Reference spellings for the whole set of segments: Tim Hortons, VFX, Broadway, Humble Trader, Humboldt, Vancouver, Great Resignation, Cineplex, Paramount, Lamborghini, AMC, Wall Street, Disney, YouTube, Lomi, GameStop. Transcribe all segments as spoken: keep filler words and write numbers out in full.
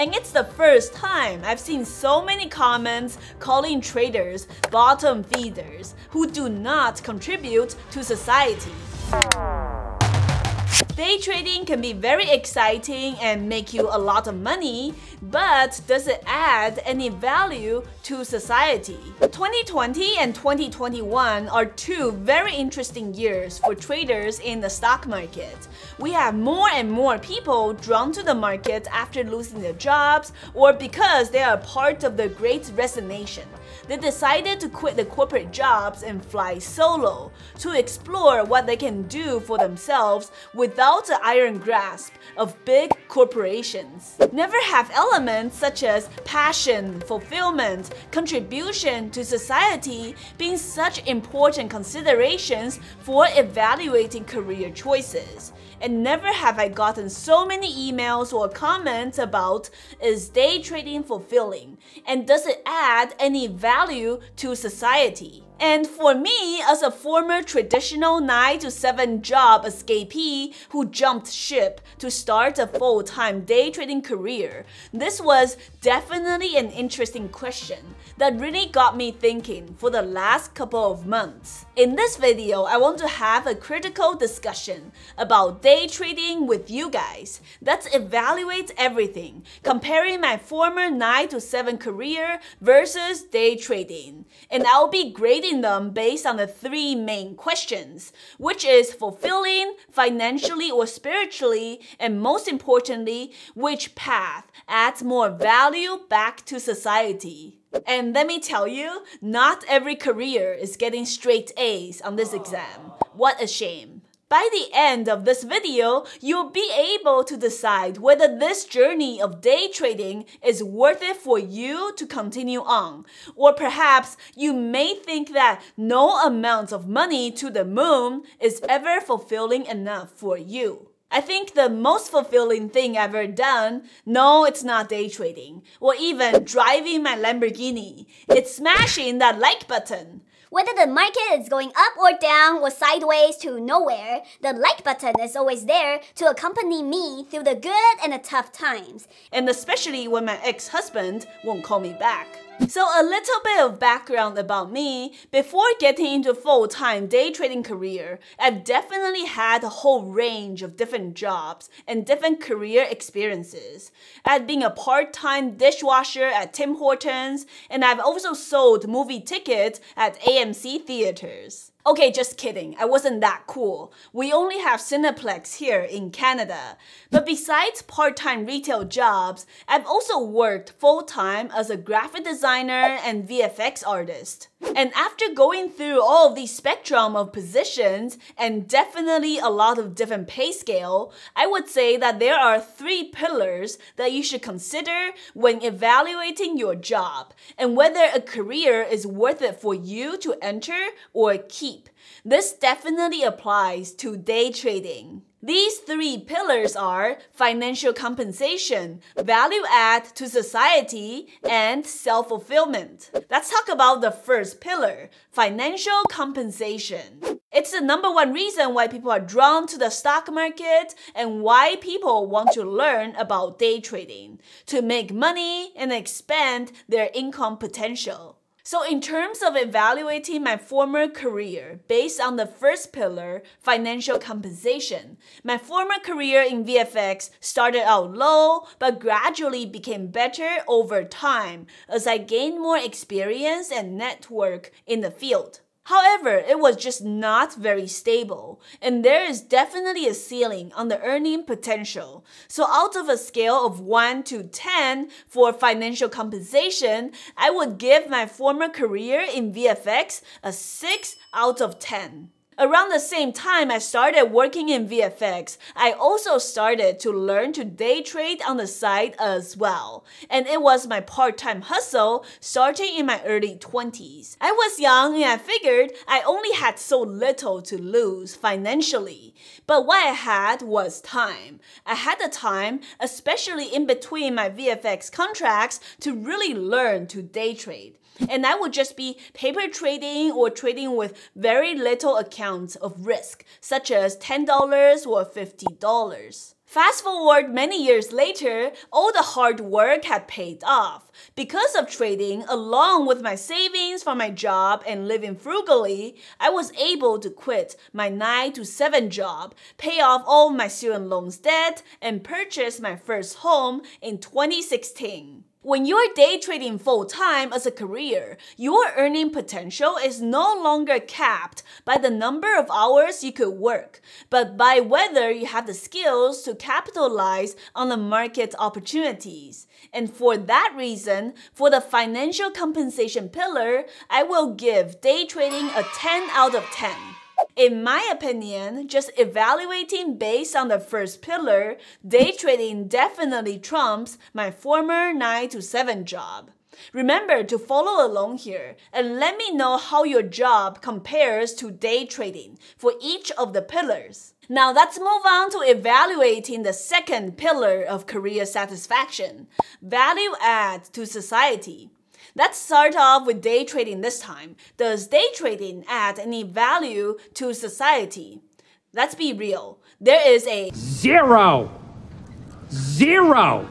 And it's the first time I've seen so many comments calling traders bottom feeders who do not contribute to society. Day trading can be very exciting and make you a lot of money, but does it add any value to society? twenty twenty and twenty twenty-one are two very interesting years for traders in the stock market. We have more and more people drawn to the market after losing their jobs or because they are part of the Great Resignation. They decided to quit the corporate jobs and fly solo to explore what they can do for themselves without the iron grasp of big corporations. Never have elements such as passion, fulfillment, contribution to society being such important considerations for evaluating career choices. And never have I gotten so many emails or comments about, is day trading fulfilling? And does it add any value to society? And for me, as a former traditional nine to seven job escapee who jumped ship to start a full-time day trading career, this was definitely an interesting question that really got me thinking for the last couple of months. In this video, I want to have a critical discussion about day trading with you guys. Let's evaluate everything, comparing my former nine to seven career versus day trading. And I'll be grading them based on the three main questions, which is fulfilling, financially or spiritually, and most importantly, which path adds more value back to society. And let me tell you, not every career is getting straight A's on this exam. What a shame. By the end of this video, you'll be able to decide whether this journey of day trading is worth it for you to continue on. Or perhaps you may think that no amount of money to the moon is ever fulfilling enough for you. I think the most fulfilling thing I've ever done, no, it's not day trading, or even driving my Lamborghini. It's smashing that like button. Whether the market is going up or down or sideways to nowhere, the like button is always there to accompany me through the good and the tough times. And especially when my ex-husband won't call me back. So a little bit of background about me, before getting into a full-time day trading career, I've definitely had a whole range of different jobs and different career experiences. I've been a part-time dishwasher at Tim Hortons, and I've also sold movie tickets at A M C theaters. Okay, just kidding, I wasn't that cool. We only have Cineplex here in Canada. But besides part-time retail jobs, I've also worked full-time as a graphic designer and V F X artist. And after going through all of these spectrum of positions, and definitely a lot of different pay scale, I would say that there are three pillars that you should consider when evaluating your job, and whether a career is worth it for you to enter or keep. This definitely applies to day trading. These three pillars are financial compensation, value add to society, and self-fulfillment. Let's talk about the first pillar, financial compensation. It's the number one reason why people are drawn to the stock market and why people want to learn about day trading, to make money and expand their income potential. So in terms of evaluating my former career based on the first pillar, financial compensation, my former career in V F X started out low but gradually became better over time as I gained more experience and network in the field. However, it was just not very stable, and there is definitely a ceiling on the earning potential. So out of a scale of one to ten for financial compensation, I would give my former career in V F X a six out of ten. Around the same time I started working in V F X, I also started to learn to day trade on the side as well. And it was my part-time hustle starting in my early twenties. I was young and I figured I only had so little to lose financially. But what I had was time. I had the time, especially in between my V F X contracts, to really learn to day trade. And I would just be paper trading or trading with very little account of risk, such as ten dollars or fifty dollars. Fast forward many years later, all the hard work had paid off. Because of trading, along with my savings from my job and living frugally, I was able to quit my nine to seven job, pay off all my student loans debt, and purchase my first home in twenty sixteen. When you're day trading full-time as a career, your earning potential is no longer capped by the number of hours you could work, but by whether you have the skills to capitalize on the market opportunities. And for that reason, for the financial compensation pillar, I will give day trading a ten out of ten. In my opinion, just evaluating based on the first pillar, day trading definitely trumps my former nine to seven job. Remember to follow along here and let me know how your job compares to day trading for each of the pillars. Now let's move on to evaluating the second pillar of career satisfaction, value add to society. Let's start off with day trading this time. Does day trading add any value to society? Let's be real. There is a zero, zero.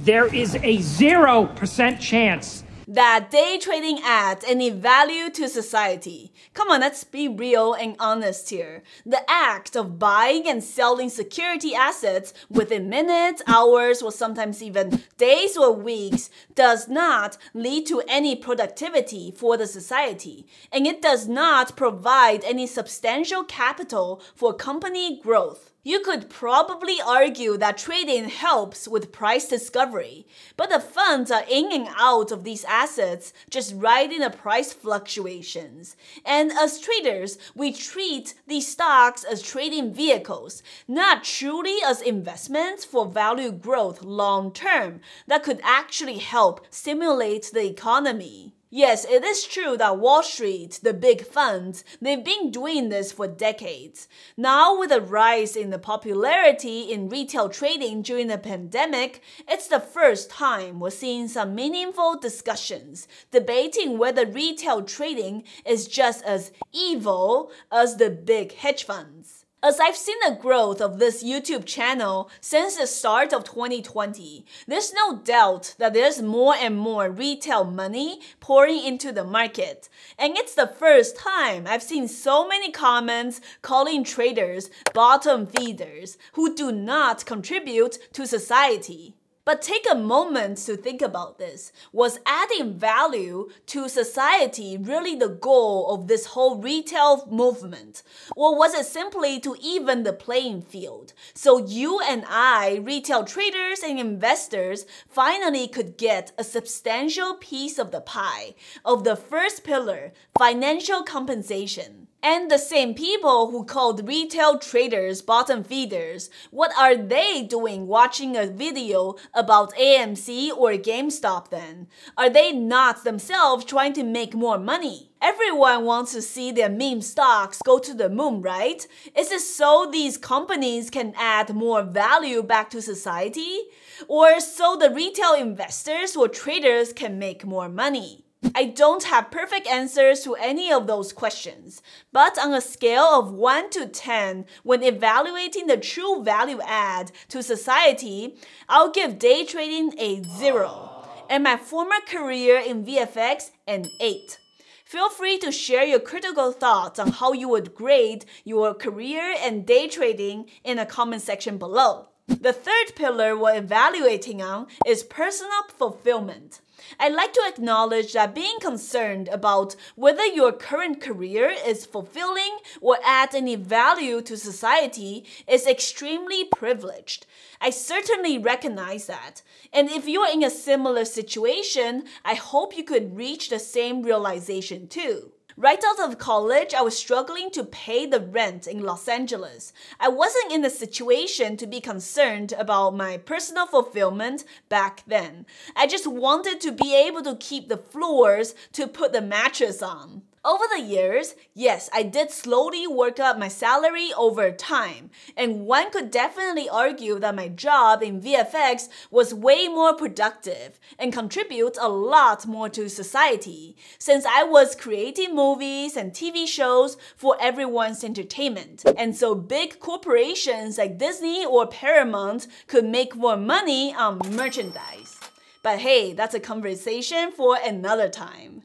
There is a zero percent chance that day trading adds any value to society. Come on, let's be real and honest here. The act of buying and selling security assets within minutes, hours, or sometimes even days or weeks does not lead to any productivity for the society, and it does not provide any substantial capital for company growth. You could probably argue that trading helps with price discovery, but the funds are in and out of these assets, just riding the price fluctuations. And as traders, we treat these stocks as trading vehicles, not truly as investments for value growth long term that could actually help stimulate the economy. Yes, it is true that Wall Street, the big funds, they've been doing this for decades. Now, with a rise in the popularity in retail trading during the pandemic, it's the first time we're seeing some meaningful discussions debating whether retail trading is just as evil as the big hedge funds. As I've seen the growth of this YouTube channel since the start of twenty twenty, there's no doubt that there's more and more retail money pouring into the market. And it's the first time I've seen so many comments calling traders bottom feeders who do not contribute to society. But take a moment to think about this. Was adding value to society really the goal of this whole retail movement? Or was it simply to even the playing field, so you and I, retail traders and investors, finally could get a substantial piece of the pie of the first pillar, financial compensation? And the same people who called retail traders bottom feeders, what are they doing watching a video about A M C or GameStop then? Are they not themselves trying to make more money? Everyone wants to see their meme stocks go to the moon, right? Is it so these companies can add more value back to society? Or so the retail investors or traders can make more money? I don't have perfect answers to any of those questions, but on a scale of one to ten, when evaluating the true value add to society, I'll give day trading a zero, and my former career in V F X an eight. Feel free to share your critical thoughts on how you would grade your career and day trading in the comment section below. The third pillar we're evaluating on is personal fulfillment. I'd like to acknowledge that being concerned about whether your current career is fulfilling or adds any value to society is extremely privileged. I certainly recognize that. And if you're in a similar situation, I hope you could reach the same realization too. Right out of college, I was struggling to pay the rent in Los Angeles. I wasn't in a situation to be concerned about my personal fulfillment back then. I just wanted to be able to keep the floors to put the mattress on. Over the years, yes, I did slowly work up my salary over time, and one could definitely argue that my job in V F X was way more productive and contribute a lot more to society, since I was creating movies and T V shows for everyone's entertainment. And so big corporations like Disney or Paramount could make more money on merchandise. But hey, that's a conversation for another time.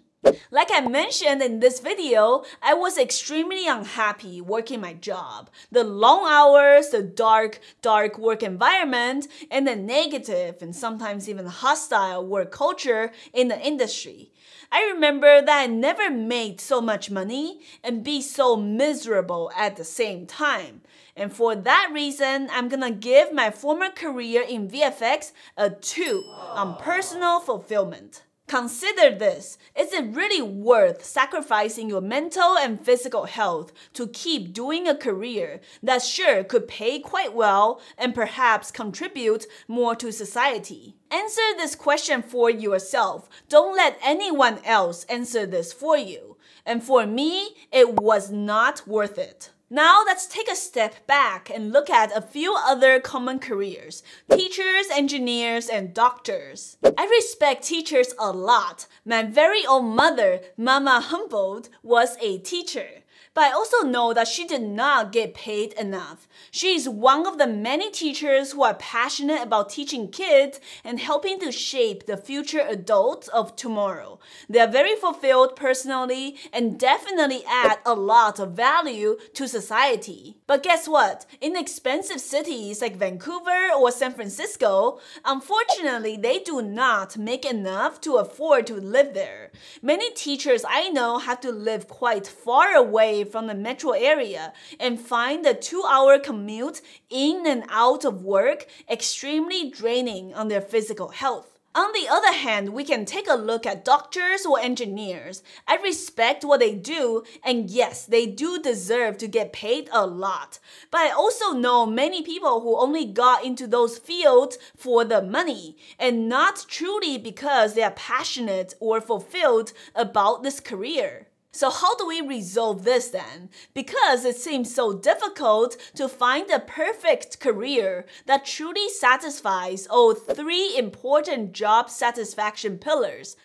Like I mentioned in this video, I was extremely unhappy working my job. The long hours, the dark, dark work environment, and the negative and sometimes even hostile work culture in the industry. I remember that I never made so much money and be so miserable at the same time. And for that reason, I'm gonna give my former career in V F X a two on personal fulfillment. Consider this, is it really worth sacrificing your mental and physical health to keep doing a career that sure could pay quite well and perhaps contribute more to society? Answer this question for yourself. Don't let anyone else answer this for you. And for me, it was not worth it. Now let's take a step back and look at a few other common careers: teachers, engineers, and doctors. I respect teachers a lot. My very own mother, Mama Humboldt, was a teacher. But I also know that she did not get paid enough. She is one of the many teachers who are passionate about teaching kids and helping to shape the future adults of tomorrow. They are very fulfilled personally and definitely add a lot of value to society. But guess what? In expensive cities like Vancouver or San Francisco, unfortunately, they do not make enough to afford to live there. Many teachers I know have to live quite far away from the metro area and find the two-hour commute in and out of work extremely draining on their physical health. On the other hand, we can take a look at doctors or engineers. I respect what they do, and yes, they do deserve to get paid a lot. But I also know many people who only got into those fields for the money, and not truly because they are passionate or fulfilled about this career. So how do we resolve this then? Because it seems so difficult to find the perfect career that truly satisfies all three important job satisfaction pillars.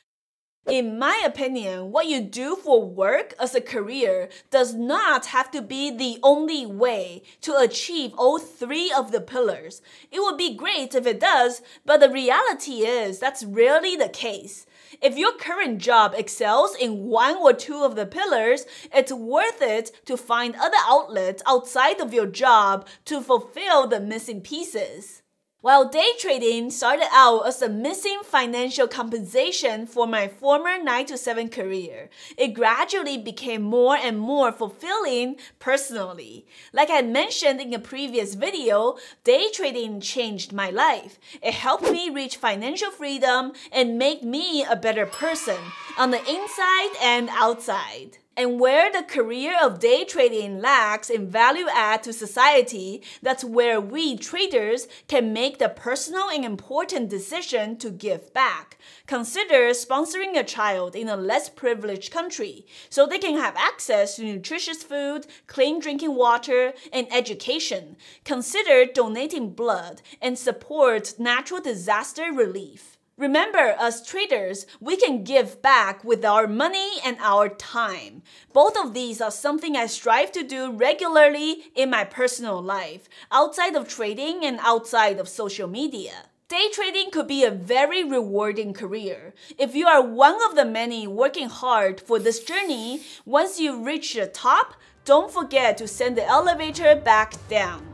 In my opinion, what you do for work as a career does not have to be the only way to achieve all three of the pillars. It would be great if it does, but the reality is that's rarely the case. If your current job excels in one or two of the pillars, it's worth it to find other outlets outside of your job to fulfill the missing pieces. While day trading started out as a missing financial compensation for my former nine to seven career, it gradually became more and more fulfilling personally. Like I mentioned in a previous video, day trading changed my life. It helped me reach financial freedom and made me a better person on the inside and outside. And where the career of day trading lacks in value add to society, that's where we traders can make the personal and important decision to give back. Consider sponsoring a child in a less privileged country so they can have access to nutritious food, clean drinking water, and education. Consider donating blood and support natural disaster relief. Remember, as traders, we can give back with our money and our time. Both of these are something I strive to do regularly in my personal life, outside of trading and outside of social media. Day trading could be a very rewarding career. If you are one of the many working hard for this journey, once you reach the top, don't forget to send the elevator back down.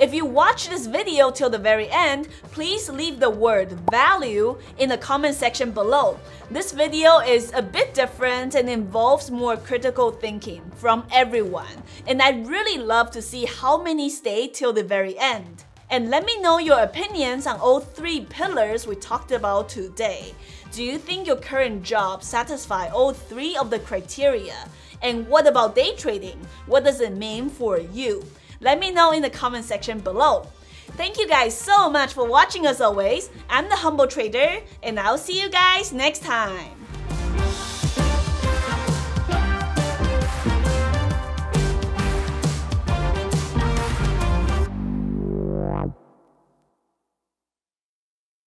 If you watch this video till the very end, please leave the word value in the comment section below. This video is a bit different and involves more critical thinking from everyone, and I'd really love to see how many stay till the very end. And let me know your opinions on all three pillars we talked about today. Do you think your current job satisfies all three of the criteria? And what about day trading? What does it mean for you? Let me know in the comment section below. Thank you guys so much for watching as always. I'm the Humble Trader, and I'll see you guys next time.